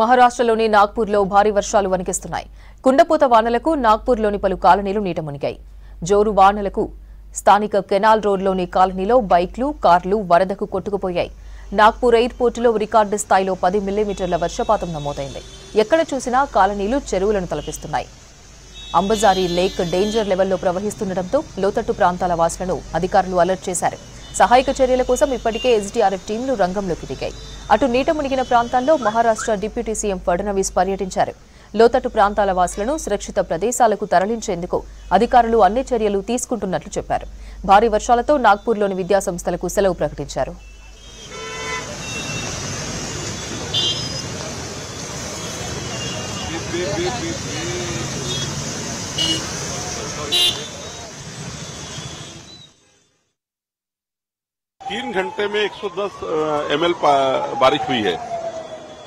మహారాష్ట్రలోని నాగ్పూర్లో భారీ వర్షాలు వణికిస్తున్నాయి. కుండపోత వానలకు నాగ్పూర్లోని పలు కాలనీలు నీట మునిగాయి. జోరు వానలకు స్థానిక కెనాల్ రోడ్లోని కాలనీలో బైక్లు, కార్లు వరదకు కొట్టుకుపోయాయి. నాగ్పూర్ ఎయిర్పోర్టులో రికార్డు స్థాయిలో 10 మిల్లీమీటర్ల వర్షపాతం నమోదైంది. ఎక్కడ చూసినా కాలనీలు చెరువులను తలపిస్తున్నాయి. అంబాజరీ లేక్ డేంజర్ లెవెల్లో ప్రవహిస్తుండటంతో లోతట్టు ప్రాంతాల వాసులను అధికారులు అలర్ట్ చేశారు. సహాయక చర్యల కోసం ఇప్పటికే ఎస్డీఆర్ఎఫ్ టీంలు రంగంలోకి దిగాయి. అటు నీట మునిగిన ప్రాంతాల్లో మహారాష్ట్ర డిప్యూటీ సీఎం ఫడణవీస్ పర్యటించారు. లోతట్టు ప్రాంతాల వాసులను సురక్షిత ప్రదేశాలకు తరలించేందుకు అధికారులు అన్ని చర్యలు తీసుకుంటున్నట్లు చెప్పారు. భారీ వర్షాలతో నాగ్పూర్లోని విద్యాసంస్థలకు సెలవు ప్రకటించారు. तीन घंटे में 110 ml बारिश हुई है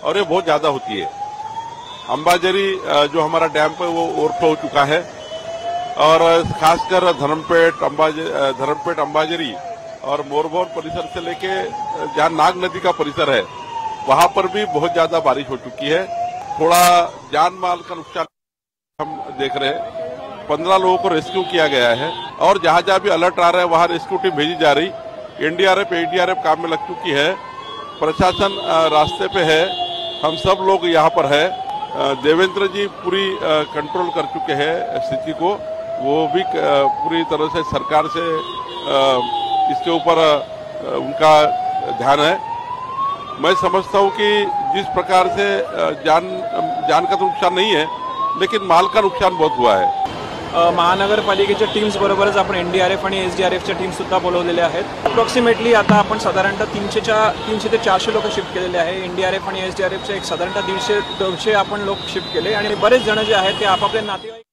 और ये बहुत ज्यादा होती है। अंबाजरी जो हमारा डैम है वो ओवरफ्लो हो चुका है और खासकर धर्मपेट अंबाजरी और मोरबोर परिसर से लेके जहाँ नाग नदी का परिसर है वहां पर भी बहुत ज्यादा बारिश हो चुकी है। थोड़ा जान माल का नुकसान हम देख रहे हैं। 15 लोगों को रेस्क्यू किया गया है और जहां जहां भी अलर्ट आ रहा है वहां रेस्क्यू टीम भेजी जा रही। एनडीआरएफ काम में लग चुकी है। प्रशासन रास्ते पे है। हम सब लोग यहाँ पर है। देवेंद्र जी पूरी कंट्रोल कर चुके हैं स्थिति को। वो भी पूरी तरह से सरकार से इसके ऊपर उनका ध्यान है। मैं समझता हूँ कि जिस प्रकार से जान का तो नुकसान नहीं है लेकिन माल का नुकसान बहुत हुआ है। महानगरपालिकेच्या टीम्स बरोबरच आपण एनडीआरएफ आणि एसडीआरएफच्या टीम्स सुद्धा बोलवलेल्या आहेत। अप्रॉक्सिमेटली आता आपण साधारणतः 300 ते 400 लोक शिफ्ट केलेले आहे। एनडीआरएफ आणि एसडीआरएफचे एक साधारणतः 150 ते 200 आपण लोक शिफ्ट केले आणि बरेच जण जे आहेत ते आपापले नातेवाईक